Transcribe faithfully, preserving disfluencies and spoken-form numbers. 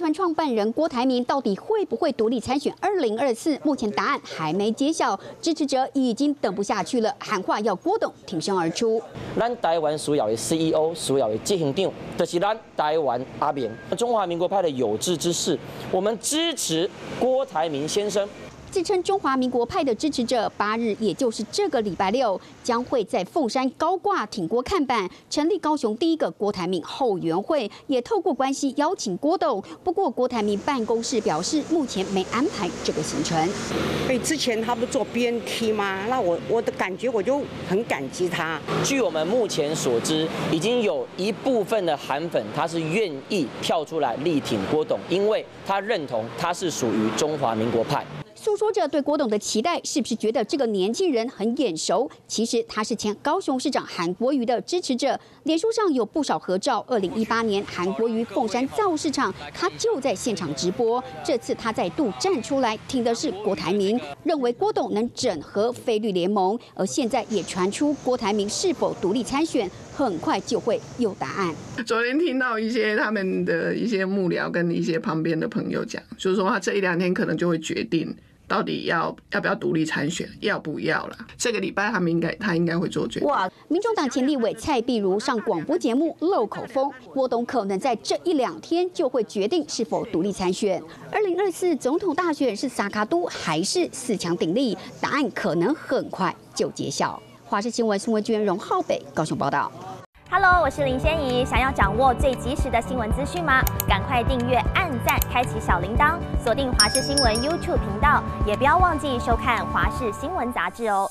团创办人郭台铭到底会不会独立参选二零二四？目前答案还没揭晓，支持者已经等不下去了，喊话要郭董挺身而出。咱台湾需要的 C E O， 需要的执行长，就是咱台湾阿扁。中华民国派的有志之士，我们支持郭台铭先生。 自称中华民国派的支持者，八日，也就是这个礼拜六，将会在凤山高挂挺郭看板，成立高雄第一个郭台铭后援会，也透过关系邀请郭董。不过，郭台铭办公室表示，目前没安排这个行程。哎，之前他不做 B N T 吗？那我我的感觉，我就很感激他。据我们目前所知，已经有一部分的韩粉，他是愿意跳出来力挺郭董，因为他认同他是属于中华民国派。 诉说者对郭董的期待，是不是觉得这个年轻人很眼熟？其实他是前高雄市长韩国瑜的支持者，脸书上有不少合照。二零一八年韩国瑜凤山造势场，他就在现场直播。这次他再度站出来，挺的是郭台铭，认为郭董能整合非绿联盟。而现在也传出郭台铭是否独立参选，很快就会有答案。昨天听到一些他们的一些幕僚跟一些旁边的朋友讲，就是说他这一两天可能就会决定。 到底要要不要独立参选？要不要了？这个礼拜他们应该他应该会做决定。哇！民众党前立委蔡壁如上广播节目漏口风，郭董可能在这一两天就会决定是否独立参选。二零二四总统大选是撒卡都还是四强鼎立？答案可能很快就揭晓。华视新闻新闻局荣浩北高雄报道。 Hello， 我是林仙怡。想要掌握最及时的新闻资讯吗？赶快订阅、按赞、开启小铃铛，锁定华视新闻 YouTube 频道，也不要忘记收看华视新闻杂志哦。